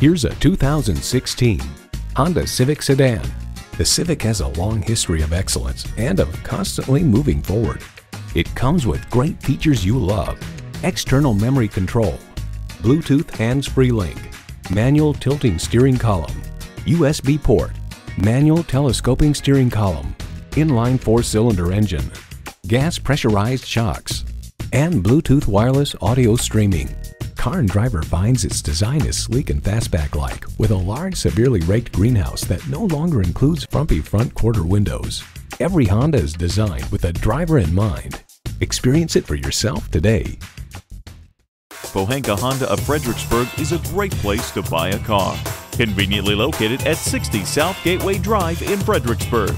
Here's a 2016 Honda Civic sedan. The Civic has a long history of excellence and of constantly moving forward. It comes with great features you love: external memory control, Bluetooth hands-free link, manual tilting steering column, USB port, manual telescoping steering column, inline four-cylinder engine, gas pressurized shocks, and Bluetooth wireless audio streaming. Car and Driver finds its design is sleek and fastback-like, with a large, severely raked greenhouse that no longer includes frumpy front quarter windows. Every Honda is designed with a driver in mind. Experience it for yourself today. Pohanka Honda of Fredericksburg is a great place to buy a car. Conveniently located at 60 South Gateway Drive in Fredericksburg.